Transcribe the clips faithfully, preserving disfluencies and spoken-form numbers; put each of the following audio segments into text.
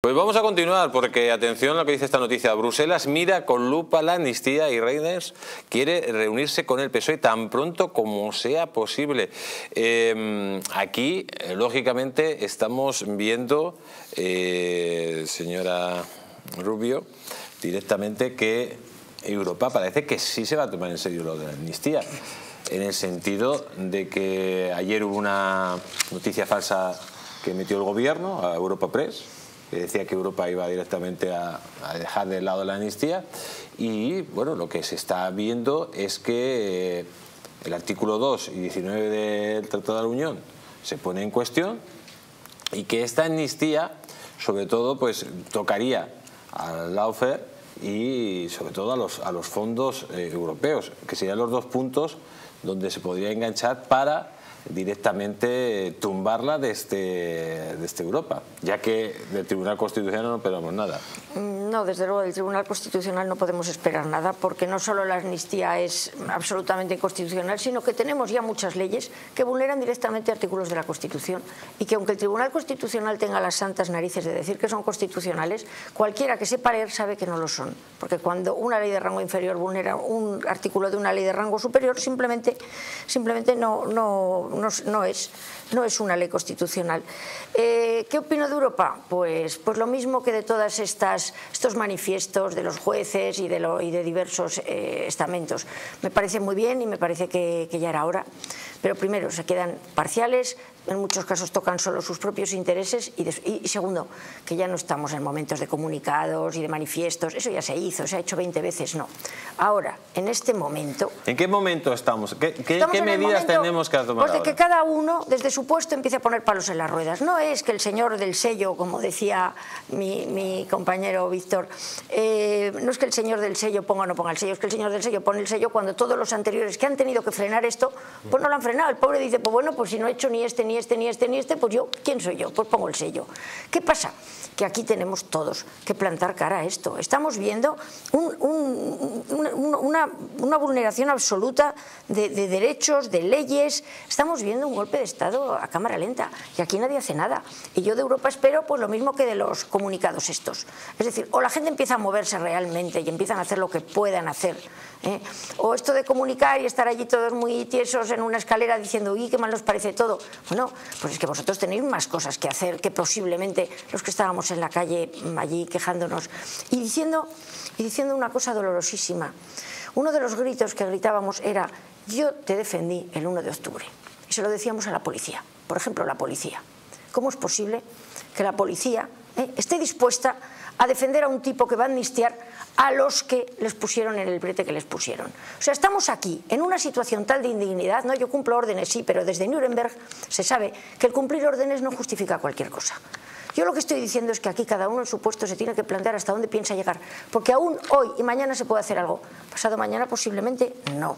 Pues vamos a continuar porque, atención a lo que dice esta noticia, Bruselas mira con lupa la amnistía y Reynders quiere reunirse con el P S O E tan pronto como sea posible. Eh, aquí, lógicamente, estamos viendo, eh, señora Rubio, directamente que Europa parece que sí se va a tomar en serio lo de la amnistía, en el sentido de que ayer hubo una noticia falsa que emitió el gobierno a Europa Press, que decía que Europa iba directamente a, a dejar de lado la amnistía. Y bueno, lo que se está viendo es que eh, el artículo dos y diecinueve del Tratado de la Unión se pone en cuestión y que esta amnistía, sobre todo, pues tocaría al lawfare y sobre todo a los, a los fondos eh, europeos, que serían los dos puntos donde se podría enganchar para directamente tumbarla desde, desde Europa, ya que del Tribunal Constitucional no esperamos nada. No, desde luego del Tribunal Constitucional no podemos esperar nada, porque no solo la amnistía es absolutamente inconstitucional, sino que tenemos ya muchas leyes que vulneran directamente artículos de la Constitución y que, aunque el Tribunal Constitucional tenga las santas narices de decir que son constitucionales, cualquiera que sepa leer sabe que no lo son, porque cuando una ley de rango inferior vulnera un artículo de una ley de rango superior, simplemente, simplemente no, no, no, no es, no es una ley constitucional. Eh, ¿Qué opino de Europa? Pues, pues lo mismo que de todas estas... estos manifiestos de los jueces y de, lo, y de diversos eh, estamentos. Me parece muy bien y me parece que, que ya era hora, pero primero se quedan parciales, en muchos casos tocan solo sus propios intereses y, de, y segundo, que ya no estamos en momentos de comunicados y de manifiestos, eso ya se hizo, se ha hecho veinte veces, no. Ahora, en este momento... ¿En qué momento estamos? ¿Qué, qué, estamos ¿qué medidas momento, tenemos que tomar pues de ahora? Que cada uno, desde su puesto, empiece a poner palos en las ruedas. No es que el señor del sello, como decía mi, mi compañero Víctor, eh, no es que el señor del sello ponga o no ponga el sello, es que el señor del sello pone el sello cuando todos los anteriores que han tenido que frenar esto, pues no lo han frenado. El pobre dice, pues bueno, pues si no he hecho ni este, ni este, ni este, ni este, pues yo, ¿quién soy yo? Pues pongo el sello. ¿Qué pasa? Que aquí tenemos todos que plantar cara a esto. Estamos viendo un, un, un, una, una vulneración absoluta de, de derechos, de leyes. Estamos viendo un golpe de Estado a cámara lenta y aquí nadie hace nada. Y yo de Europa espero pues lo mismo que de los comunicados estos. Es decir, o la gente empieza a moverse realmente y empiezan a hacer lo que puedan hacer, ¿eh? O esto de comunicar y estar allí todos muy tiesos en una escalera diciendo uy, qué mal nos parece todo. Bueno, pues es que vosotros tenéis más cosas que hacer que posiblemente los que estábamos en la calle allí quejándonos y diciendo, y diciendo una cosa dolorosísima. Uno de los gritos que gritábamos era yo te defendí el uno de octubre, y se lo decíamos a la policía, por ejemplo la policía. ¿Cómo es posible que la policía eh, esté dispuesta a defender a un tipo que va a amnistiar a los que les pusieron en el brete que les pusieron? O sea, estamos aquí en una situación tal de indignidad, ¿no? Yo cumplo órdenes, sí, pero desde Nuremberg se sabe que el cumplir órdenes no justifica cualquier cosa. Yo lo que estoy diciendo es que aquí cada uno en su puesto se tiene que plantear hasta dónde piensa llegar, porque aún hoy y mañana se puede hacer algo, pasado mañana posiblemente no.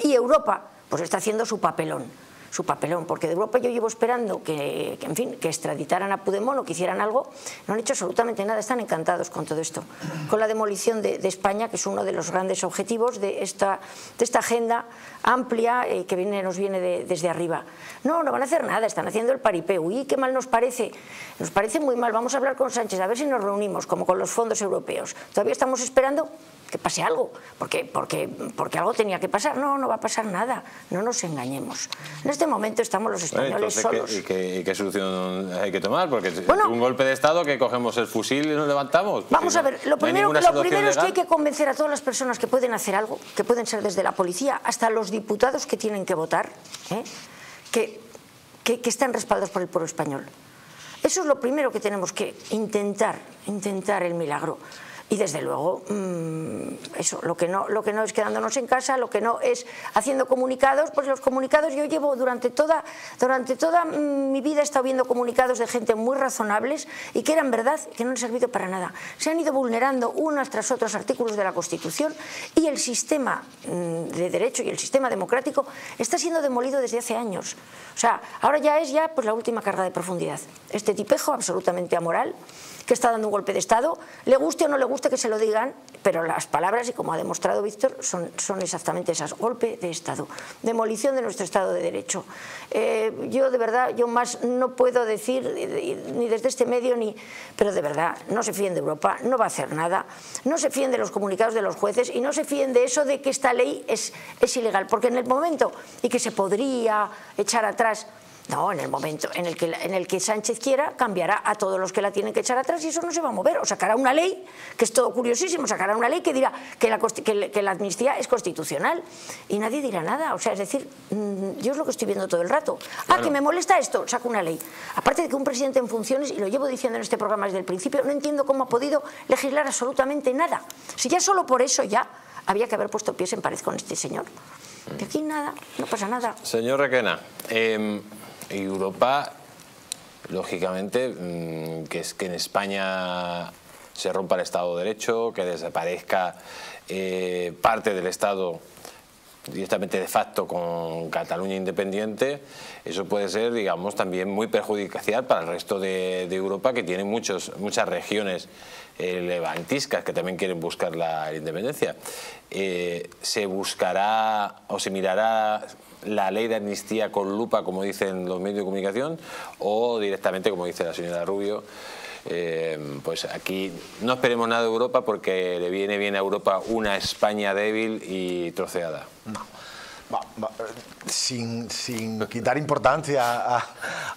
Y Europa pues está haciendo su papelón. su papelón, porque de Europa yo llevo esperando que, que, en fin, que extraditaran a Pudemón o que hicieran algo, no han hecho absolutamente nada, están encantados con todo esto, con la demolición de, de España, que es uno de los grandes objetivos de esta, de esta agenda amplia eh, que viene, nos viene de, desde arriba. No, no van a hacer nada, están haciendo el paripé. Uy, qué mal nos parece, nos parece muy mal, vamos a hablar con Sánchez, a ver si nos reunimos, como con los fondos europeos. Todavía estamos esperando que pase algo, porque, porque, porque algo tenía que pasar. No, no va a pasar nada, no nos engañemos. En este momento estamos los españoles bueno, entonces, solos. ¿Y qué, y qué solución hay que tomar? Porque bueno, un golpe de Estado que cogemos el fusil y nos levantamos. Vamos no, a ver, lo primero, no lo primero es que hay que convencer a todas las personas que pueden hacer algo, que pueden ser desde la policía hasta los diputados que tienen que votar, ¿eh? que, que, que están respaldados por el pueblo español. Eso es lo primero que tenemos que intentar, intentar el milagro. Y desde luego, eso, lo que, no, lo que no es quedándonos en casa, lo que no es haciendo comunicados, pues los comunicados yo llevo durante toda, durante toda mi vida he estado viendo comunicados de gente muy razonables y que eran verdad, que no han servido para nada. Se han ido vulnerando unos tras otros artículos de la Constitución y el sistema de derecho y el sistema democrático está siendo demolido desde hace años. O sea, ahora ya es ya pues, la última carga de profundidad. Este tipejo absolutamente amoral, que está dando un golpe de Estado, le guste o no le guste que se lo digan, pero las palabras, y como ha demostrado Víctor, son, son exactamente esas: golpe de Estado, demolición de nuestro Estado de Derecho. Eh, yo de verdad, yo más no puedo decir, ni desde este medio, ni pero de verdad, no se fíen de Europa, no va a hacer nada, no se fíen de los comunicados de los jueces y no se fíen de eso de que esta ley es, es ilegal, porque en el momento y que se podría echar atrás, no, en el momento en el, que, en el que Sánchez quiera, cambiará a todos los que la tienen que echar atrás y eso no se va a mover. O sacará una ley, que es todo curiosísimo, sacará una ley que dirá que la, que la amnistía es constitucional y nadie dirá nada. O sea, es decir, yo es lo que estoy viendo todo el rato. Claro. Ah, que me molesta esto, saco una ley. Aparte de que un presidente en funciones, y lo llevo diciendo en este programa desde el principio, no entiendo cómo ha podido legislar absolutamente nada. Si ya solo por eso ya había que haber puesto pies en pared con este señor. De aquí nada, no pasa nada. Señor Requena, eh... Europa, lógicamente, que es que en España se rompa el Estado de Derecho, que desaparezca eh, parte del Estado directamente de facto con Cataluña independiente, eso puede ser, digamos, también muy perjudicial para el resto de, de Europa, que tiene muchos, muchas regiones eh, levantiscas que también quieren buscar la independencia. Eh, ¿Se buscará o se mirará la ley de amnistía con lupa, como dicen los medios de comunicación, o directamente, como dice la señora Rubio, eh, pues aquí no esperemos nada de Europa porque le viene bien a Europa una España débil y troceada? No. Sin, sin quitar importancia a,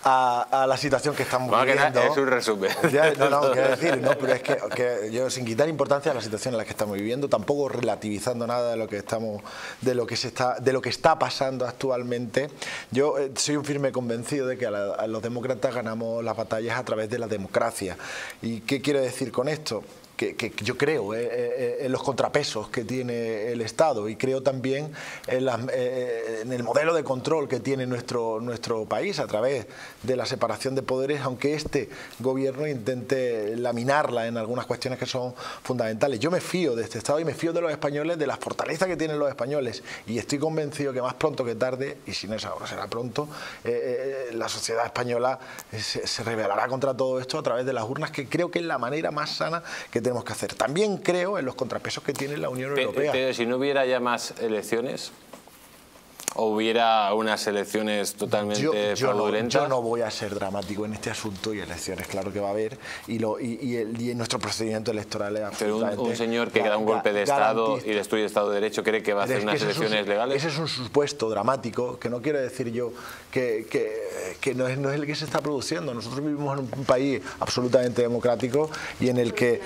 a, a la situación que estamos bueno, viviendo. Que es un resumen. Ya, no, no, quiero decir, no, pero es que, que yo sin quitar importancia a la situación en la que estamos viviendo, tampoco relativizando nada de lo que estamos, de lo que se está, de lo que está pasando actualmente. Yo eh, soy un firme convencido de que a, la, a los demócratas ganamos las batallas a través de la democracia. ¿Y qué quiero decir con esto? Que, que yo creo eh, eh, en los contrapesos que tiene el Estado y creo también en, la, eh, en el modelo de control que tiene nuestro, nuestro país a través de la separación de poderes, aunque este gobierno intente laminarla en algunas cuestiones que son fundamentales. Yo me fío de este Estado y me fío de los españoles, de la fortaleza que tienen los españoles, y estoy convencido que más pronto que tarde, y si no es ahora será pronto, eh, eh, la sociedad española se, se rebelará contra todo esto a través de las urnas, que creo que es la manera más sana que tenemos que hacer. También creo en los contrapesos que tiene la Unión Europea. Pero si no hubiera ya más elecciones, o hubiera unas elecciones totalmente yo, yo fraudulentas. No, yo no voy a ser dramático en este asunto, y elecciones claro que va a haber, y, lo, y, y, el, y nuestro procedimiento electoral es absolutamente... Pero un, un señor que da un golpe de Estado y destruye el Estado de Derecho, ¿cree que va a hacer unas elecciones un, legales? Ese es un supuesto dramático, que no quiero decir yo que, que, que no, es, no es el que se está produciendo. Nosotros vivimos en un país absolutamente democrático y en el que...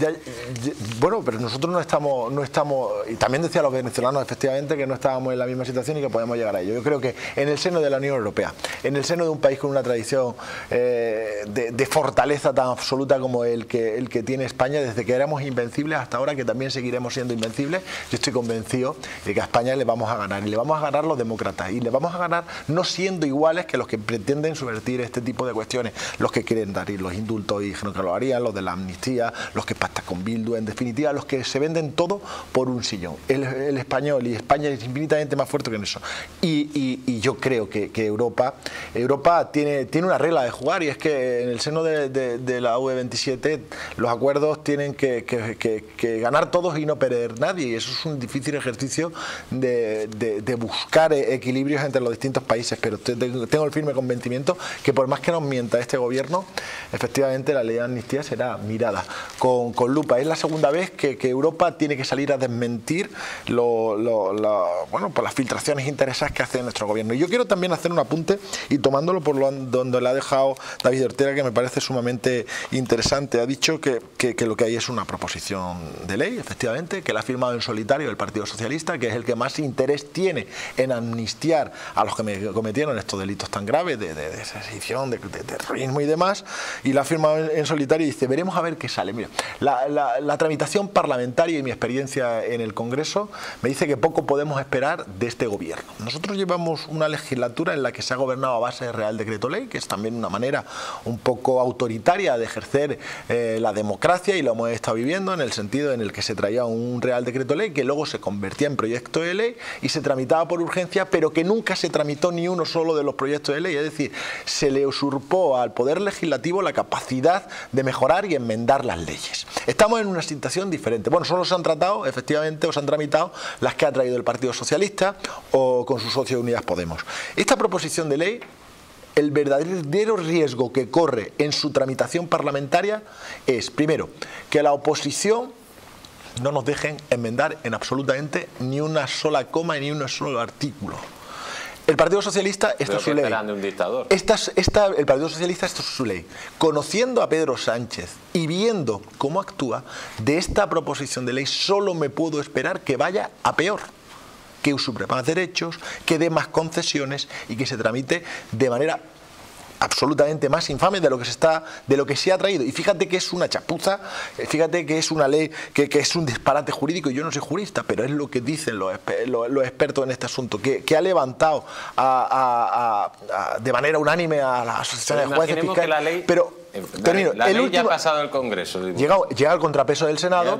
Ya, ya, bueno, pero nosotros no estamos, no estamos... Y también decía los venezolanos, efectivamente, que no estábamos en la misma situación y que podemos llegar a ello. Yo creo que en el seno de la Unión Europea, en el seno de un país con una tradición eh, de, de fortaleza tan absoluta como el que, el que tiene España, desde que éramos invencibles hasta ahora, que también seguiremos siendo invencibles, yo estoy convencido de que a España le vamos a ganar, y le vamos a ganar los demócratas, y le vamos a ganar no siendo iguales que los que pretenden subvertir este tipo de cuestiones, los que quieren dar los indultos y que lo harían, los de la amnistía, los que pactan con Bildu, en definitiva, los que se venden todo por un sillón. El, el español y España es infinitamente más fuerte que en eso, y, y, y yo creo que, que Europa Europa tiene, tiene una regla de jugar, y es que en el seno de, de, de la U E veintisiete los acuerdos tienen que, que, que, que ganar todos y no perder nadie, y eso es un difícil ejercicio de, de, de buscar equilibrios entre los distintos países, pero tengo el firme convencimiento que por más que nos mienta este gobierno, efectivamente la ley de amnistía será mirada con, con lupa. Es la segunda vez que, que Europa tiene que salir a desmentir lo, lo, lo, bueno, por las filtraciones interesadas que hace nuestro gobierno. Y yo quiero también hacer un apunte, y tomándolo por lo, donde lo ha dejado David Ortega, que me parece sumamente interesante. Ha dicho que, que, que lo que hay es una proposición de ley, efectivamente, que la ha firmado en solitario el Partido Socialista, que es el que más interés tiene en amnistiar a los que me cometieron estos delitos tan graves de, de, de sedición, de, de terrorismo y demás, y la ha firmado en, en solitario, y dice, veremos a ver qué sale. Mira, La, la, la tramitación parlamentaria y mi experiencia en el Congreso me dice que poco podemos esperar de este gobierno. Nosotros llevamos una legislatura en la que se ha gobernado a base de Real Decreto Ley, que es también una manera un poco autoritaria de ejercer eh, la democracia, y lo hemos estado viviendo en el sentido en el que se traía un Real Decreto Ley que luego se convertía en proyecto de ley y se tramitaba por urgencia, pero que nunca se tramitó ni uno solo de los proyectos de ley. Es decir, se le usurpó al Poder Legislativo la capacidad de mejorar y enmendar las leyes. Estamos en una situación diferente. Bueno, solo se han tratado, efectivamente, o se han tramitado las que ha traído el Partido Socialista o con sus socios Unidas Podemos. Esta proposición de ley, el verdadero riesgo que corre en su tramitación parlamentaria es, primero, que la oposición no nos dejen enmendar en absolutamente ni una sola coma y ni un solo artículo. El Partido Socialista, esto es su ley. De un dictador. Esta, esta, el Partido Socialista, esto es su ley. Conociendo a Pedro Sánchez y viendo cómo actúa, de esta proposición de ley solo me puedo esperar que vaya a peor, que usurpe más derechos, que dé más concesiones y que se tramite de manera absolutamente más infame de lo que se está, de lo que se ha traído. Y fíjate que es una chapuza, fíjate que es una ley, que, que es un disparate jurídico. Yo no soy jurista, pero es lo que dicen los, los, los expertos en este asunto, que, que ha levantado a, a, a, a, de manera unánime a las asociaciones de jueces fiscales. La ley... Pero, Dani, termino, la ley último, ya ha pasado el Congreso. Llega, llega el contrapeso del Senado.